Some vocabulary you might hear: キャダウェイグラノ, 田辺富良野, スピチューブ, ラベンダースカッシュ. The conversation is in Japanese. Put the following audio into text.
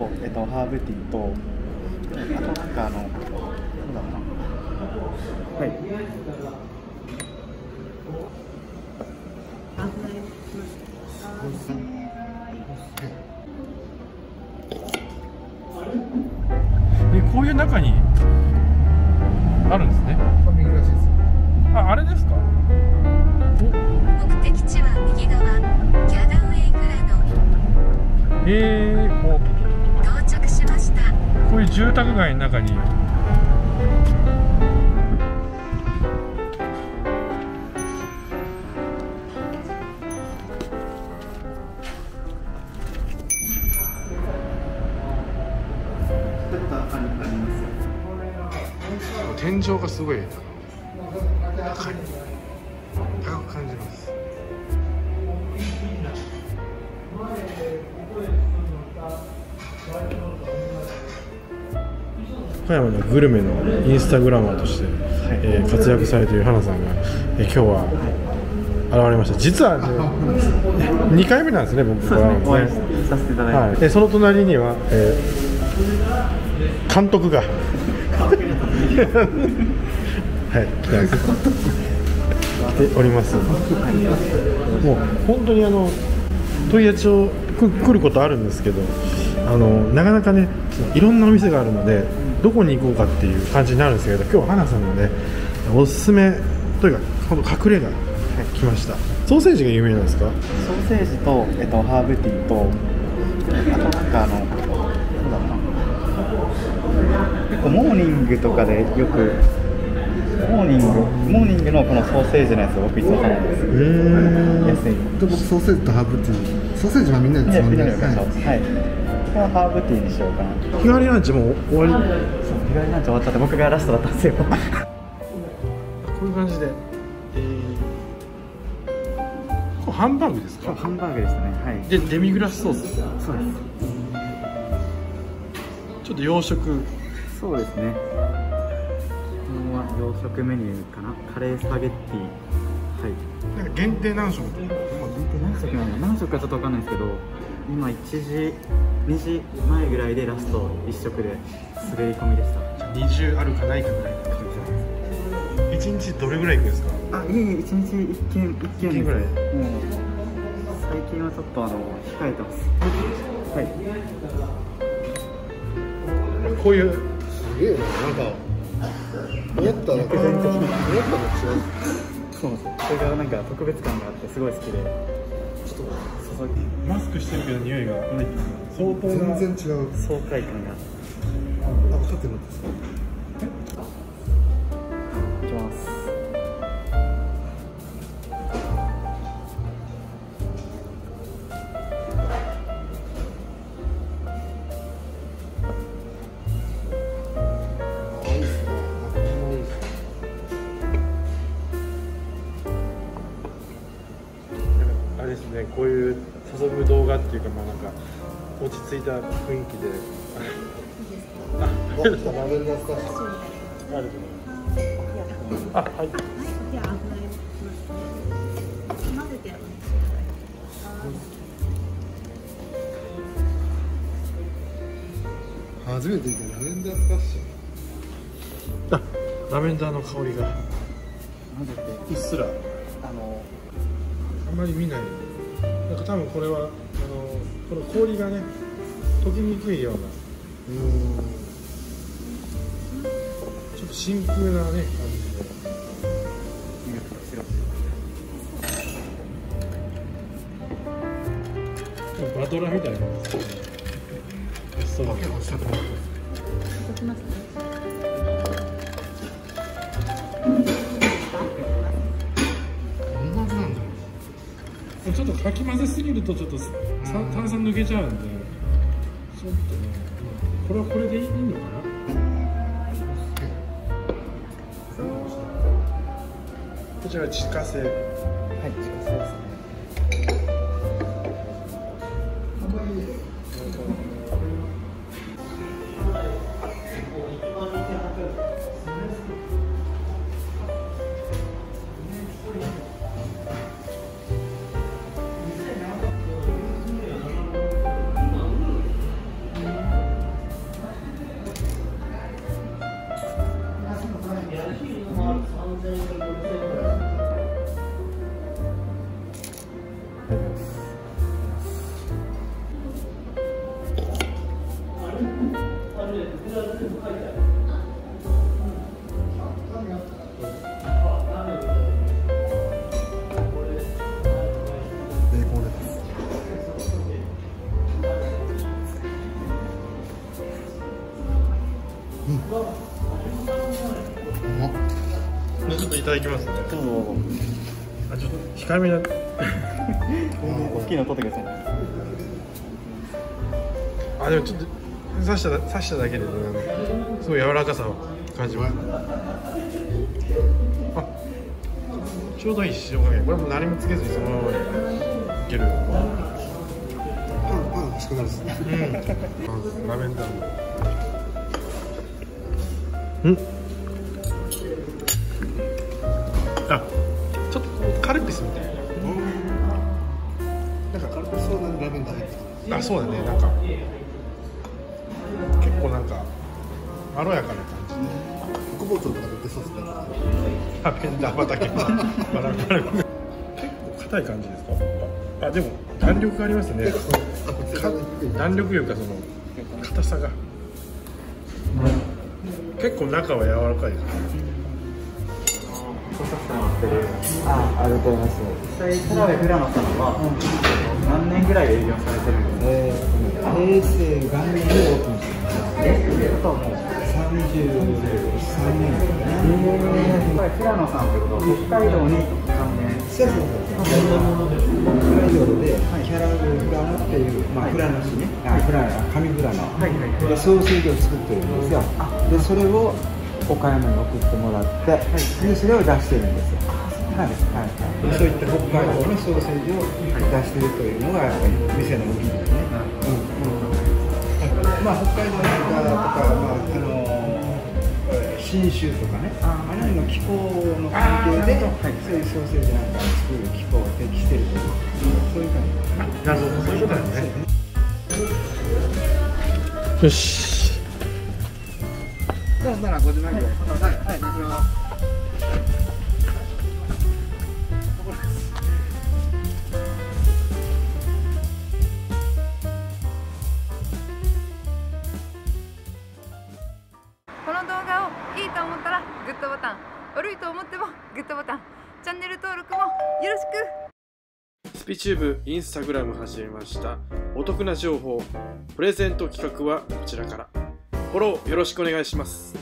ハーブティーと、あとなんかなんだろうな、はい。こういう中にあるんですね。あ、あれですか。目的地は右側、キャダウェイグラノ。こう。到着しました。こういう住宅街の中に。天井がすごい高い、高く感じます。岡山のグルメのインスタグラマーとして、活躍されている花さんが、今日は現れました。実は、2回目なんですね、僕はお会いさせていただいて、はい、その隣には、監督がはい、来ております。もう本当に問屋町来ることあるんですけど、なかなかね、いろんなお店があるので、どこに行こうかっていう感じになるんですけど、今日は花さんのね、おすすめというか、本当隠れが来ました。ソーセージが有名なんですか？ソーセージと、ハーブティーと、あとなんかなんだろうな。結構モーニングのこのソーセージのやつを僕いつも頼むんです。安い。僕ソーセージとハーブティー、ソーセージはみんなでつまんでるから。はい。ハーブティーにしようかな。日帰りランチもう終わり。そう、日帰りランチ終わっちゃって僕がラストだったんですよ。こういう感じで。これハンバーグですか？ハンバーグですね。はい。でデミグラスソース。そうです。ちょっと洋食。そうですね。この洋食メニューかな。カレースパゲッティ。はい。なんか限定何食？限定何食なの？何食かちょっとわかんないですけど、今2時前ぐらいでラスト1食で滑り込みでした。20あるかないかぐらいの感じです。一日どれぐらい行くんですか？あ、いえいえ、一日一軒ぐらい。最近はちょっと控えてます。はい。こういうすげえな、なんか似合ったの違う。そうです。これがなんか特別感があってすごい好きで、ちょっとマスクしてるけど匂いが相当な全然違う爽快感が。あ、分かってるんですか？いきます。こういう注ぐ動画っていうか、まあなんか落ち着いた雰囲気で。あ、はい。初めて見たラベンダースカッシュ。あ、ラベンダーの香りが。うっすら。あんまり見ない。なんか多分これはこの氷がね溶けにくいような、ちょっと真空なね感じで。バトラみたいな。そうだけど。ちょっとかき混ぜすぎるとちょっと炭酸抜けちゃうんで、ちょっとね、これはこれでいいのかな。こちらは自家製。はい、自家製ですね。これちょっといただきますね。あ、ちょっと控えめな。大きいの取ってください。あ、でもちょっと刺しただけで、ね、すごい柔らかさを感じます。あ、ちょうどいい塩加減。これも何もつけずにそのままでいける。美味しくなるですね。ラベンダー。あ、ちょっとカルピスみたいな。なんかカルピスソーダでラベンダー入ってる。あ、そうだね。なんか結構なんかまろやかな感じで。穀物とかでソースだから。ラベンダー畑。バラバラ。結構硬い感じですか。あ、でも弾力がありますね。弾力よりかその硬さが、結構中は柔らかいですね。ありがとうございます。実際田辺富良野さんは何年ぐらい営業されてるんですか？平成元年にオープンしてます。あとはもう33年。これ富良野さんということは北海道に関連。北海道でキャラグフラノっていうフラノ市ね、フラノ上フラノソーセージを作ってるんですよ。でそれを岡山に送ってもらって、でそれを出してるんですよ。そういった北海道のソーセージを出してるというのがやっぱり店の売りですね。まあ北海道とか信州とかね、あれの気候の関係で、そういうソーセージなんかを作る気候が適してるという、そういう感じ。なるほど、そういうことなんですね。よし。じゃあならご自慢で。はい、行きます。この動画をいいと思ったらグッドボタン、悪いと思ってもグッドボタン、チャンネル登録もよろしく。スピチューブインスタグラム始めました。お得な情報プレゼント企画はこちらからフォローよろしくお願いします。